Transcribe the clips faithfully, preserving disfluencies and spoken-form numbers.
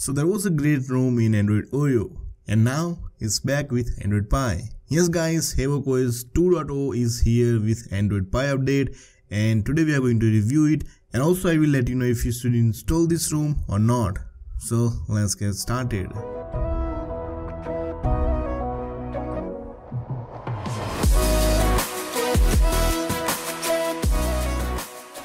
So there was a great ROM in Android Oreo, and now it's back with Android Pie. Yes guys, Havoc O S two point oh is here with Android Pie update, and today we are going to review it, and also I will let you know if you should install this ROM or not. So let's get started.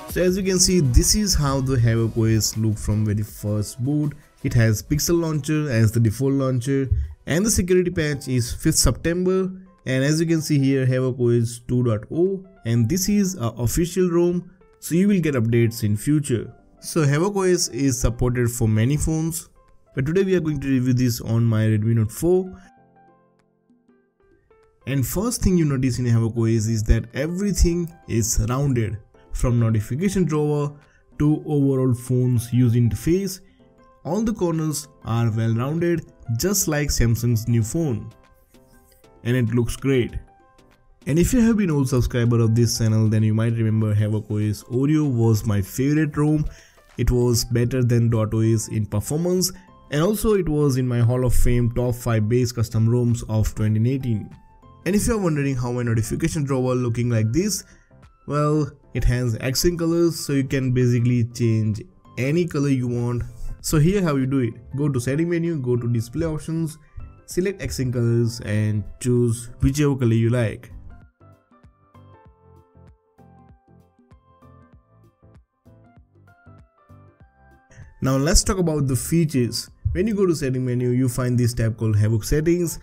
So as you can see, this is how the Havoc O S looked from very first boot. It has Pixel Launcher as the default launcher, and the security patch is fifth September. And as you can see here, Havoc O S two point oh, and this is a official ROM, so you will get updates in future. So Havoc O S is supported for many phones, but today we are going to review this on my Redmi Note four. And first thing you notice in Havoc O S is that everything is rounded, from notification drawer to overall phone's user interface. All the corners are well rounded, just like Samsung's new phone, and it looks great. And if you have been old subscriber of this channel, then you might remember Havoc O S Oreo was my favorite ROM. It was better than DotOS in performance, and also it was in my Hall of Fame top five base custom ROMs of twenty eighteen. And if you are wondering how my notification drawer looking like this, well, it has accent colors, so you can basically change any color you want. So here how you do it: go to setting menu, go to display options, select accent colors and choose whichever color you like. Now let's talk about the features. When you go to setting menu, you find this tab called Havoc Settings.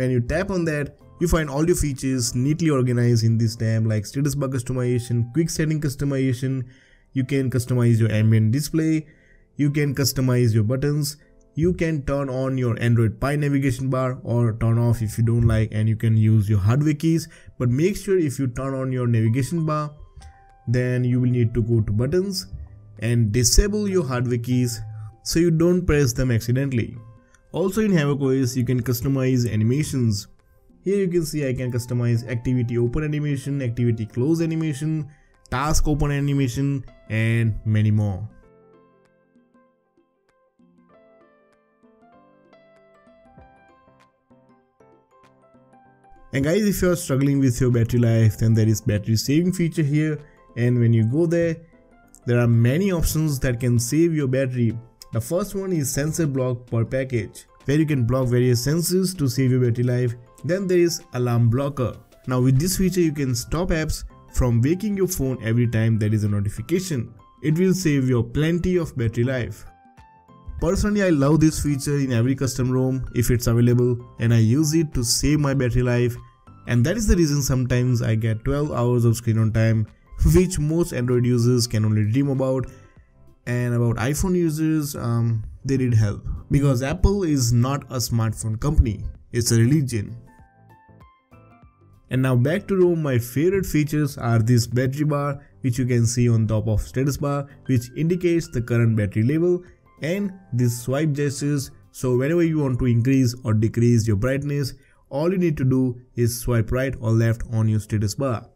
When you tap on that, you find all your features neatly organized in this tab, like status bar customization, quick setting customization. You can customize your ambient display, you can customize your buttons, you can turn on your Android Pie navigation bar or turn off if you don't like, and you can use your hardware keys. But make sure if you turn on your navigation bar, then you will need to go to buttons and disable your hardware keys so you don't press them accidentally. Also in Havoc O S, you can customize animations. Here you can see I can customize activity open animation, activity close animation, task open animation, and many more. And guys, if you are struggling with your battery life, then there is battery saving feature here, and when you go there, there are many options that can save your battery. The first one is sensor block per package, where you can block various sensors to save your battery life. Then there is alarm blocker. Now with this feature, you can stop apps from waking your phone every time there is a notification. It will save you plenty of battery life. Personally, I love this feature in every custom ROM if it's available, and I use it to save my battery life, and that is the reason sometimes I get twelve hours of screen on time, which most Android users can only dream about. And about iPhone users, um, they need help, because Apple is not a smartphone company, it's a religion. And now back to ROM, my favorite features are this battery bar, which you can see on top of status bar, which indicates the current battery level, and this swipe gestures, so whenever you want to increase or decrease your brightness, all you need to do is swipe right or left on your status bar.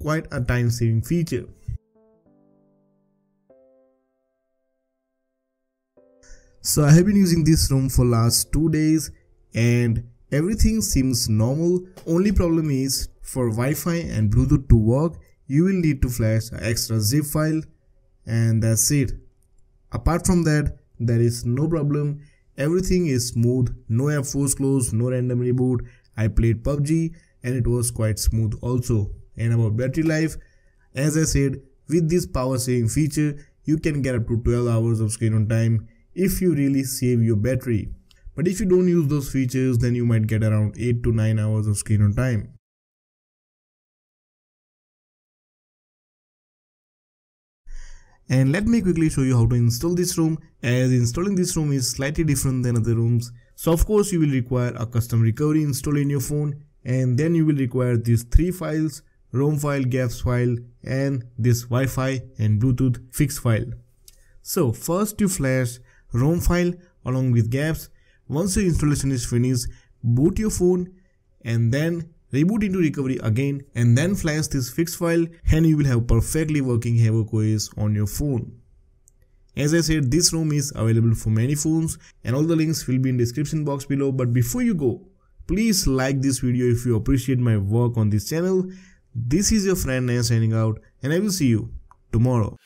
Quite a time saving feature. So I have been using this ROM for last two days, and everything seems normal. Only problem is, for Wi-Fi and Bluetooth to work, you will need to flash an extra zip file, and that's it. Apart from that, there is no problem. Everything is smooth, no app force close, no random reboot. I played P U B G and it was quite smooth also. And about battery life, as I said, with this power saving feature, you can get up to twelve hours of screen on time if you really save your battery. But if you don't use those features, then you might get around eight to nine hours of screen on time. And let me quickly show you how to install this ROM, as installing this ROM is slightly different than other ROMs. So of course you will require a custom recovery install in your phone, and then you will require these three files: ROM file, Gapps file, and this Wi-Fi and Bluetooth fix file. So first you flash ROM file along with Gapps. Once your installation is finished, boot your phone and then reboot into recovery again, and then flash this fix file, and you will have perfectly working Havoc O S on your phone. As I said, this ROM is available for many phones and all the links will be in description box below. But before you go, please like this video if you appreciate my work on this channel. This is your friend Nayan signing out and I will see you tomorrow.